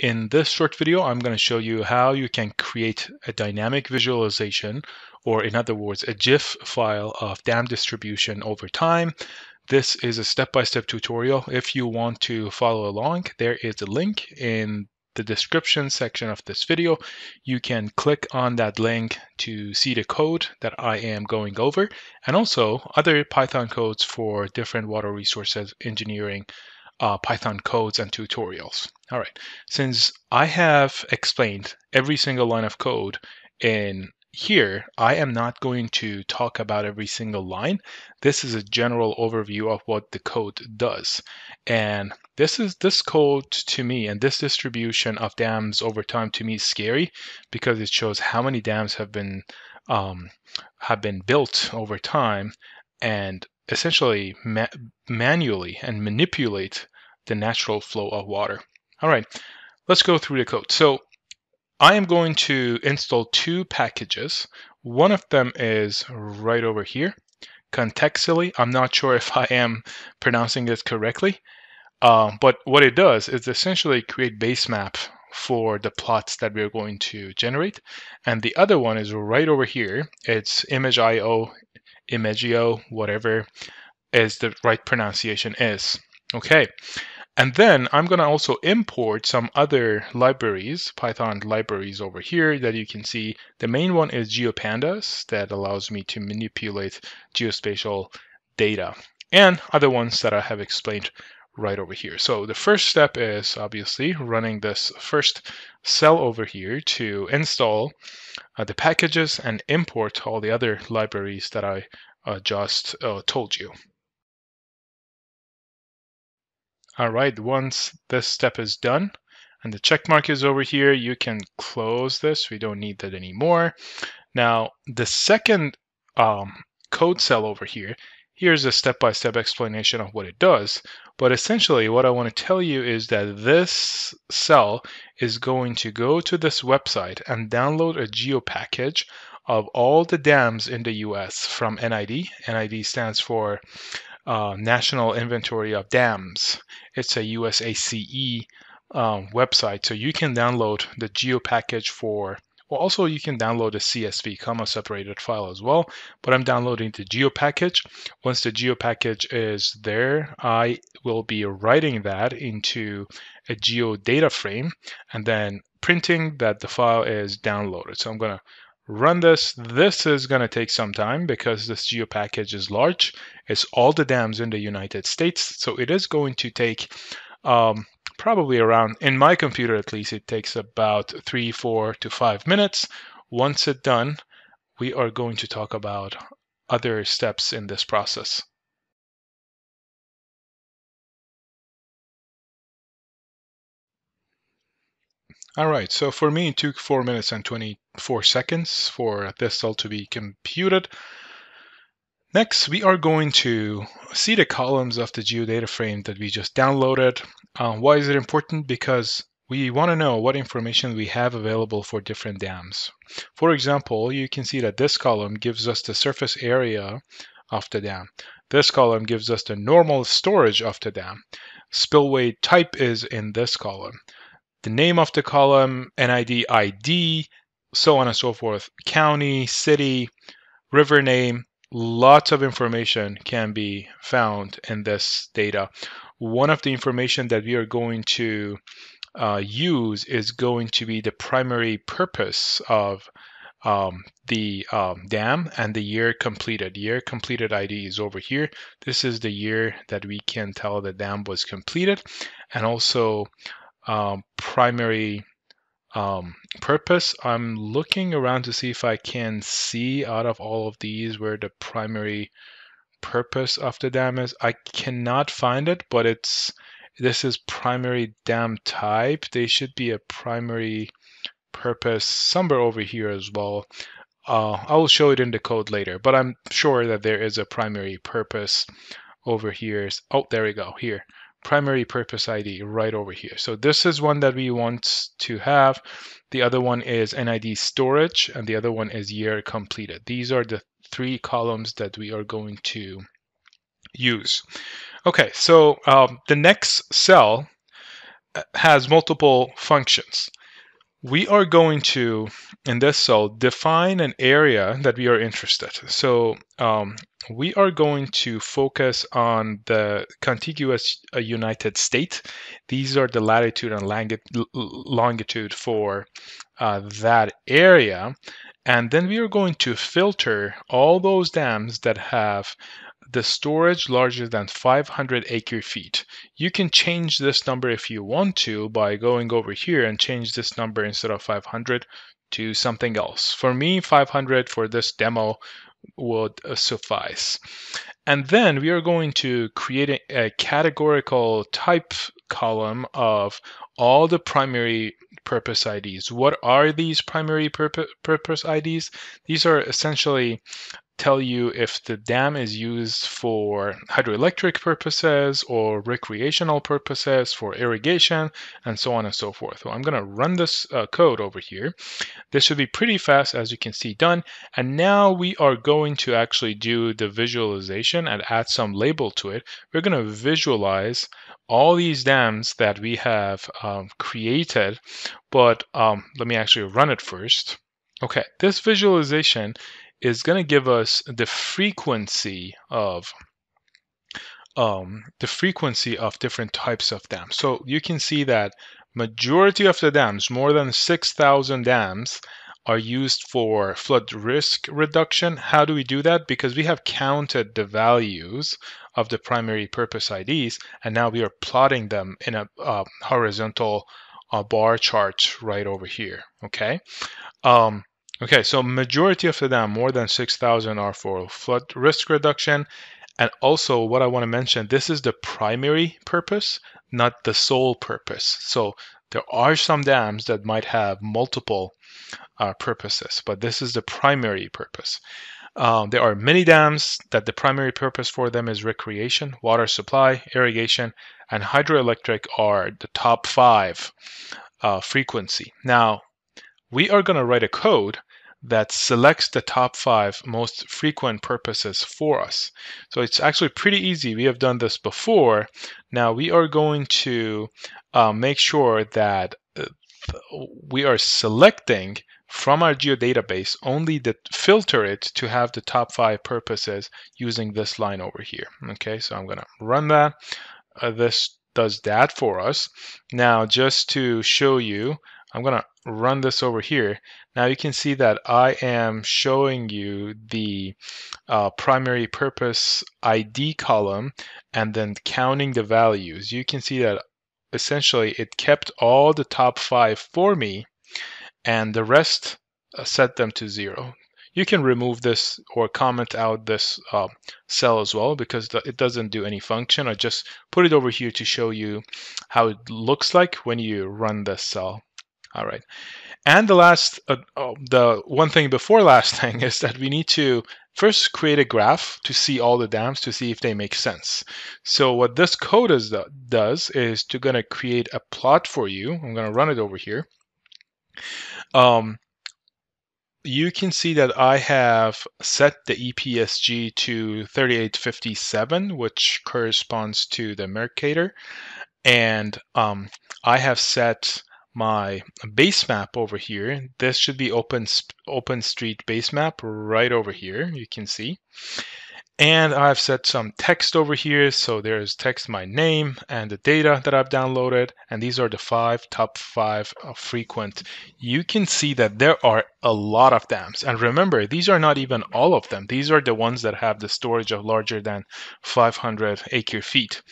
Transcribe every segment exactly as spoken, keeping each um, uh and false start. In this short video, I'm going to show you how you can create a dynamic visualization, or in other words, a GIF file of dam distribution over time. This is a step-by-step tutorial. If you want to follow along, there is a link in the description section of this video. You can click on that link to see the code that I am going over, and also other Python codes for different water resources engineering Uh, Python codes and tutorials. All right, since I have explained every single line of code in here, I am not going to talk about every single line. This is a general overview of what the code does. And this is this code to me, and this distribution of dams over time to me is scary because it shows how many dams have been um, have been built over time and essentially ma manually and manipulate the natural flow of water. All right, let's go through the code. So I am going to install two packages. One of them is right over here, Contextily. I'm not sure if I am pronouncing this correctly, uh, but what it does is essentially create base map for the plots that we're going to generate. And the other one is right over here. It's imageio, imageio, whatever is the right pronunciation is. Okay, and then I'm gonna also import some other libraries, Python libraries over here that you can see. The main one is GeoPandas that allows me to manipulate geospatial data, and other ones that I have explained right over here. So the first step is obviously running this first cell over here to install uh, the packages and import all the other libraries that I uh, just uh, told you. All right, once this step is done and the check mark is over here, you can close this. We don't need that anymore. Now, the second um, code cell over here, here's a step-by-step explanation of what it does. But essentially what I want to tell you is that this cell is going to go to this website and download a GeoPackage of all the dams in the U S from N I D. N I D stands for uh, National Inventory of Dams. It's a U S A C E um, website, so you can download the GeoPackage for Well, also you can download a C S V, comma separated file as well, but I'm downloading the GeoPackage. Once the GeoPackage is there, I will be writing that into a GeoDataFrame and then printing that the file is downloaded. So I'm gonna run this. This is gonna take some time because this GeoPackage is large. It's all the dams in the United States. So it is going to take um, probably around, in my computer at least, it takes about three, four to five minutes. Once it's done, we are going to talk about other steps in this process. All right, so for me, it took four minutes and twenty-four seconds for this cell to be computed. Next, we are going to see the columns of the GeoDataFrame that we just downloaded. Uh, why is it important? Because we want to know what information we have available for different dams. For example, you can see that this column gives us the surface area of the dam. This column gives us the normal storage of the dam. Spillway type is in this column. The name of the column, N I D, I D, so on and so forth. County, city, river name. Lots of information can be found in this data. One of the information that we are going to uh, use is going to be the primary purpose of um, the um, dam and the year completed. Year completed I D is over here. This is the year that we can tell the dam was completed, and also um, primary Um, purpose. I'm looking around to see if I can see out of all of these where the primary purpose of the dam is. I cannot find it, but it's this is primary dam type. They should be a primary purpose somewhere over here as well. Uh, I will show it in the code later, but I'm sure that there is a primary purpose over here. Oh, there we go. Here. Primary purpose I D right over here. So this is one that we want to have. The other one is N I D storage, and the other one is year completed. These are the three columns that we are going to use. Okay, so um, the next cell has multiple functions. We are going to, in this cell, define an area that we are interested. So um, we are going to focus on the contiguous uh, United States. These are the latitude and longitude for uh, that area. And then we are going to filter all those dams that have the storage larger than five hundred acre feet. You can change this number if you want to by going over here and change this number instead of five hundred to something else. For me, five hundred for this demo would suffice. And then we are going to create a, a categorical type column of all the primary purpose I Ds. What are these primary purpo- purpose I Ds? These are essentially tell you if the dam is used for hydroelectric purposes or recreational purposes, for irrigation, and so on and so forth. So I'm going to run this uh, code over here. This should be pretty fast, as you can see, done. And now we are going to actually do the visualization and add some label to it. We're going to visualize all these dams that we have um, created. But um, let me actually run it first. Okay, this visualization is going to give us the frequency of um, the frequency of different types of dams. So you can see that majority of the dams, more than six thousand dams, are used for flood risk reduction. How do we do that? Because we have counted the values of the primary purpose I Ds, and now we are plotting them in a uh, horizontal uh, bar chart right over here. Okay. Um, Okay, so majority of the dam, more than six thousand, are for flood risk reduction. And also what I want to mention, this is the primary purpose, not the sole purpose. So there are some dams that might have multiple uh, purposes, but this is the primary purpose. Um, there are many dams that the primary purpose for them is recreation, water supply, irrigation, and hydroelectric are the top five uh, frequency. Now, we are going to write a code that selects the top five most frequent purposes for us. So it's actually pretty easy. We have done this before. Now we are going to uh, make sure that uh, we are selecting from our geodatabase only the filter it to have the top five purposes using this line over here. Okay, so I'm going to run that. Uh, this does that for us. Now just to show you, I'm going to run this over here. Now you can see that I am showing you the uh, primary purpose I D column and then counting the values. You can see that essentially it kept all the top five for me and the rest uh, set them to zero. You can remove this or comment out this uh, cell as well because it doesn't do any function. I just put it over here to show you how it looks like when you run this cell. All right, and the last, uh, oh, the one thing before last thing is that we need to first create a graph to see all the dams to see if they make sense. So what this code is the, does is to gonna create a plot for you. I'm gonna run it over here. Um, you can see that I have set the E P S G to thirty-eight fifty-seven, which corresponds to the Mercator, and um, I have set my base map over here. This should be open open street base map right over here, you can see. And I've set some text over here. So there's text, my name, and the data that I've downloaded. And these are the five top five frequent. You can see that there are a lot of dams. And remember, these are not even all of them. These are the ones that have the storage of larger than five hundred acre feet.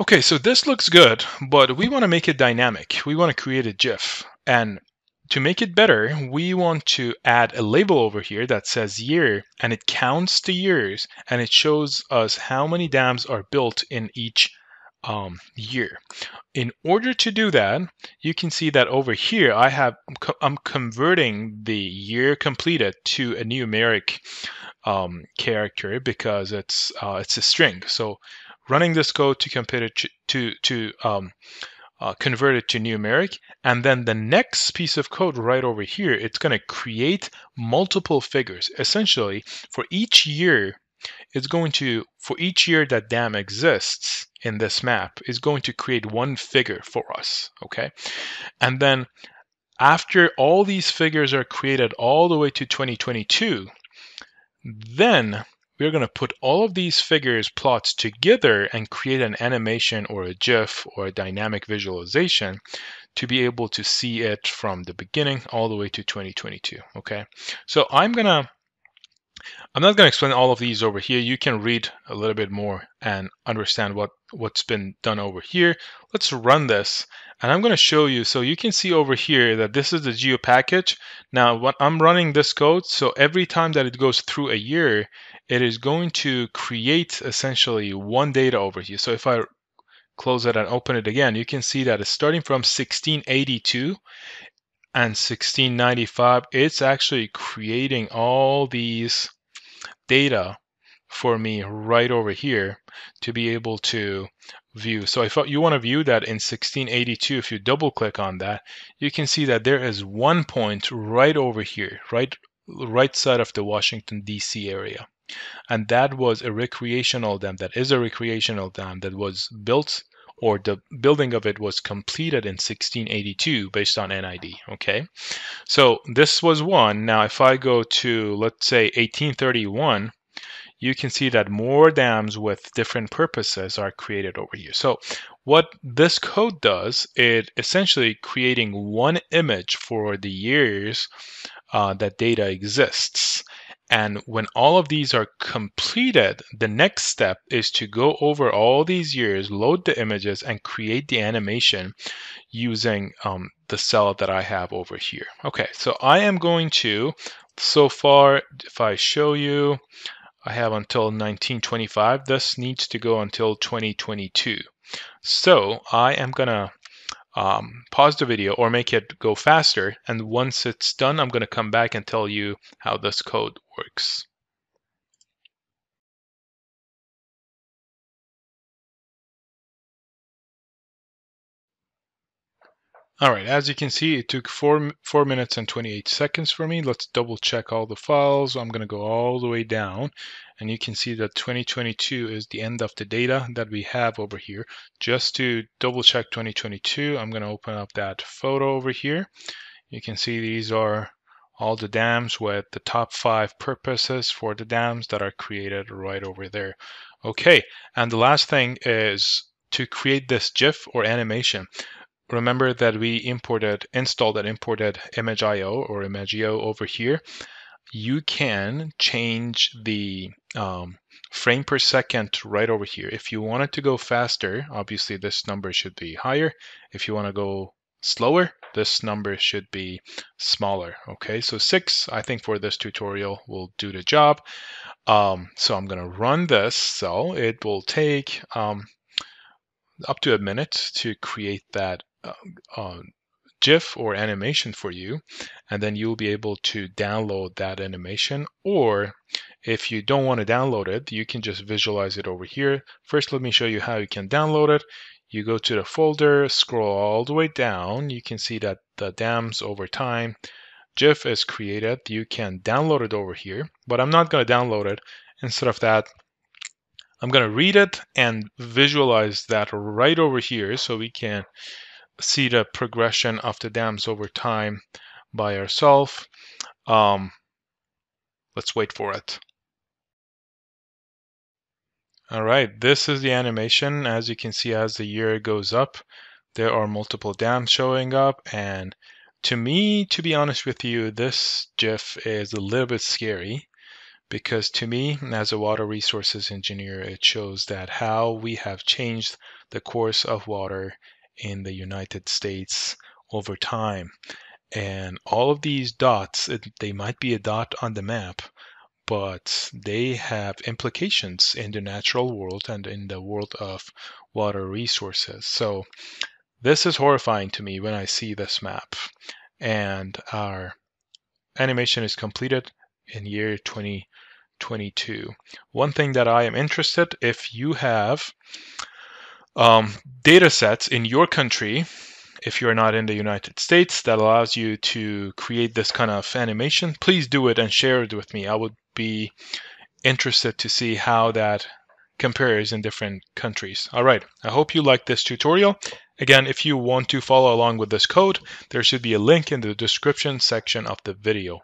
Okay, so this looks good, but we want to make it dynamic. We want to create a GIF. And to make it better, we want to add a label over here that says year, and it counts the years, and it shows us how many dams are built in each um, year. In order to do that, you can see that over here, I have, I'm converting the year completed to a numeric um, character because it's, uh, it's a string. So running this code to compare it to, to, to um, uh, convert it to numeric. And then the next piece of code right over here, it's going to create multiple figures. Essentially, for each year, it's going to, for each year that dam exists in this map, is going to create one figure for us, okay? And then after all these figures are created all the way to twenty twenty-two, then we're going to put all of these figures plots together and create an animation or a GIF or a dynamic visualization to be able to see it from the beginning all the way to twenty twenty-two, okay? So I'm going to, I'm not going to explain all of these over here. You can read a little bit more and understand what, what's been done over here. Let's run this, and I'm going to show you. So you can see over here that this is the GeoPackage. Now, when I'm running this code, so every time that it goes through a year, it is going to create essentially one data over here. So if I close it and open it again, you can see that it's starting from sixteen eighty-two. And sixteen ninety-five, it's actually creating all these data for me right over here to be able to view. So if you want to view that in sixteen eighty-two, if you double click on that, you can see that there is one point right over here, right, right side of the Washington D C area. And that was a recreational dam, that is a recreational dam that was built, or the building of it was completed in sixteen eighty-two based on N I D, okay? So this was one. Now, if I go to, let's say, eighteen thirty-one, you can see that more dams with different purposes are created over here. So what this code does, it essentially creating one image for the years uh, that data exists. And when all of these are completed, the next step is to go over all these years, load the images, and create the animation using um, the cell that I have over here. Okay, so I am going to, so far, if I show you, I have until nineteen twenty-five. This needs to go until twenty twenty-two. So I am going to Um, pause the video or make it go faster, and once it's done, I'm going to come back and tell you how this code works. All right, as you can see, it took four, four minutes and twenty-eight seconds for me. Let's double check all the files. I'm going to go all the way down, and you can see that twenty twenty-two is the end of the data that we have over here. Just to double check twenty twenty-two, I'm going to open up that photo over here. You can see these are all the dams with the top five purposes for the dams that are created right over there. Okay, and the last thing is to create this GIF or animation. Remember that we imported, installed and imported imageio or imageio over here. You can change the um, frame per second right over here. If you wanted to go faster, obviously this number should be higher. If you want to go slower, this number should be smaller. Okay, so six, I think, for this tutorial will do the job. Um, so I'm going to run this. So it will take um, up to a minute to create that Uh, uh, GIF or animation for you, and then you'll be able to download that animation, or if you don't want to download it, you can just visualize it over here. First, let me show you how you can download it. You go to the folder, scroll all the way down. You can see that the dams over time GIF is created. You can download it over here, but I'm not going to download it. Instead of that, I'm going to read it and visualize that right over here so we can see the progression of the dams over time by ourselves. Um, let's wait for it. All right, this is the animation. As you can see, as the year goes up, there are multiple dams showing up. And to me, to be honest with you, this GIF is a little bit scary, because to me, as a water resources engineer, it shows that how we have changed the course of water in the United States over time. And all of these dots, it, they might be a dot on the map, but they have implications in the natural world and in the world of water resources. So this is horrifying to me when I see this map. And our animation is completed in year twenty twenty-two. One thing that I am interested, if you have Um, data sets in your country, if you're not in the United States, that allows you to create this kind of animation, please do it and share it with me. I would be interested to see how that compares in different countries. All right, I hope you liked this tutorial. Again, if you want to follow along with this code, there should be a link in the description section of the video.